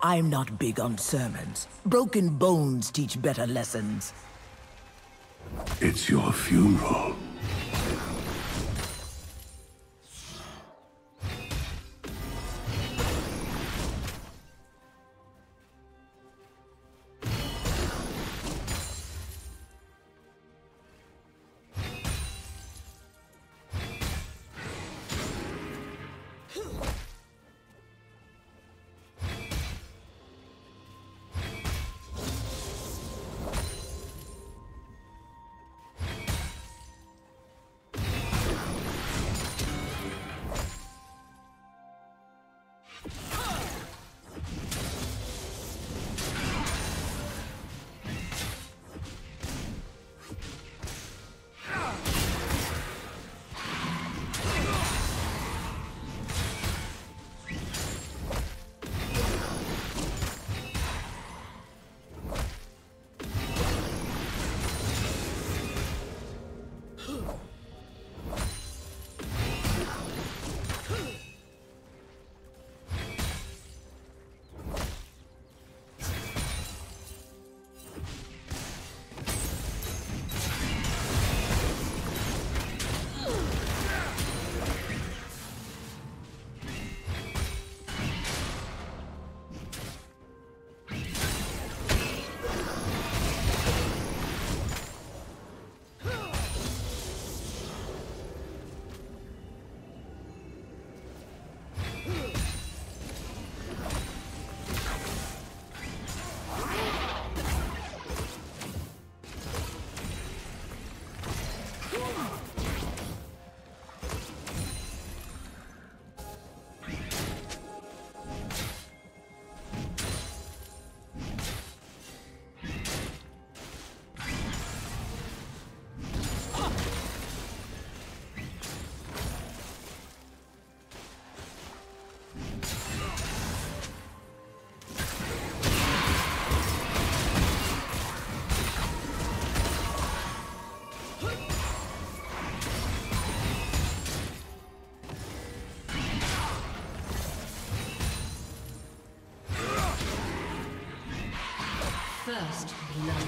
I'm not big on sermons. Broken bones teach better lessons. It's your funeral. First blood.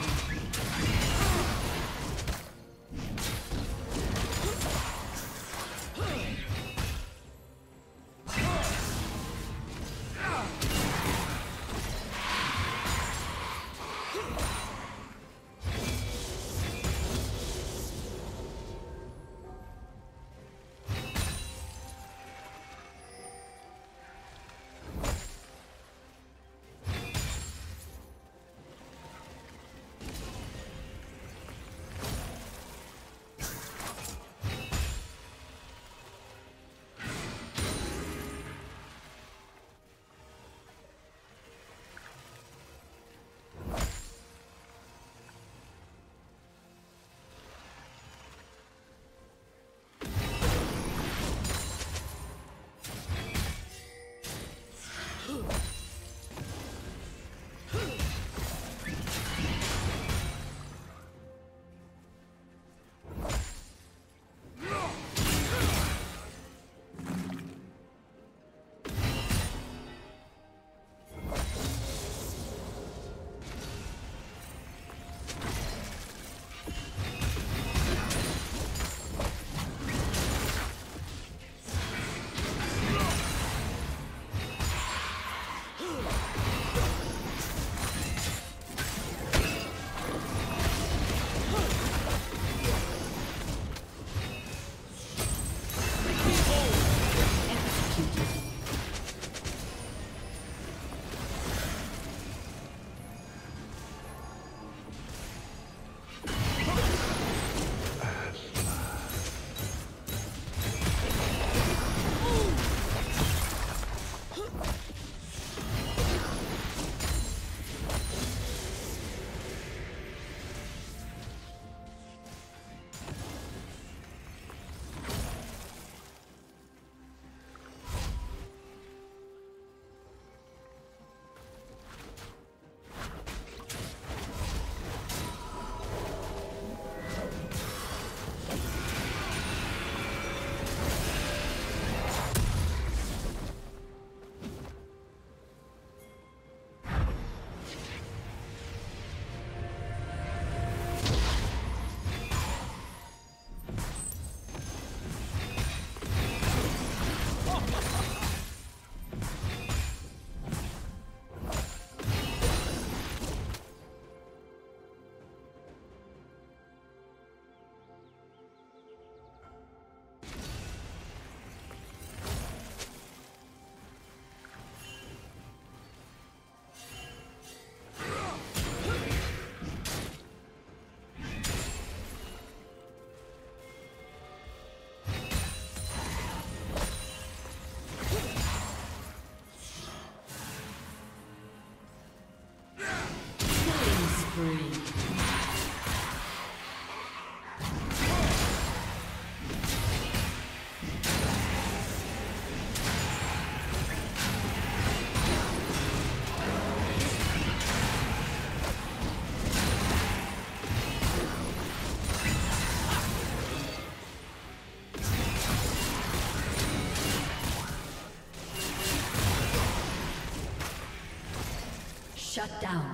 Shut down.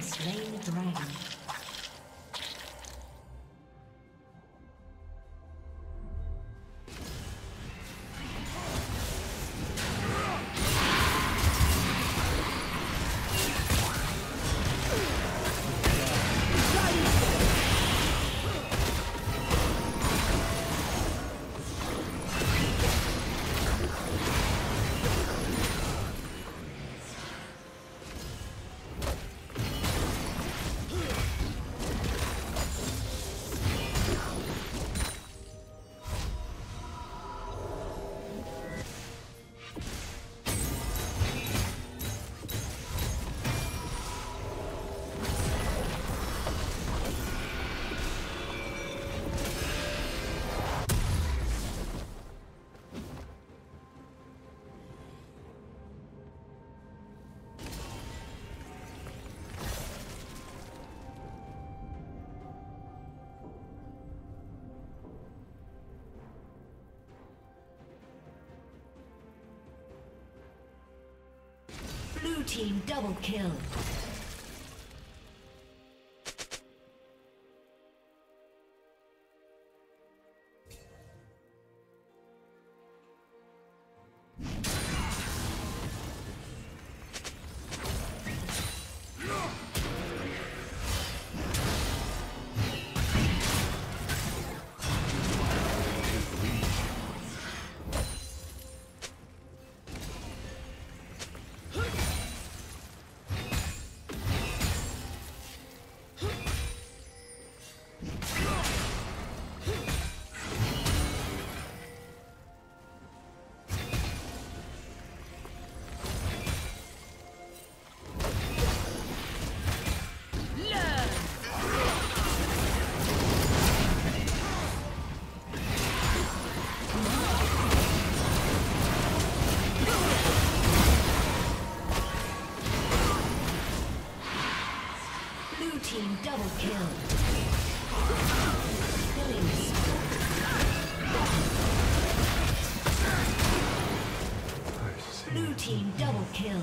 Slain dragon. Blue team double kill. Double kill. Blue team double kill.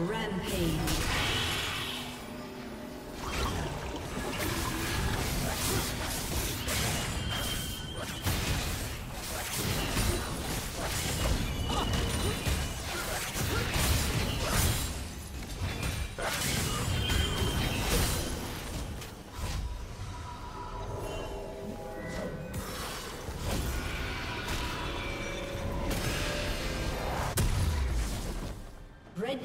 Rampage. Red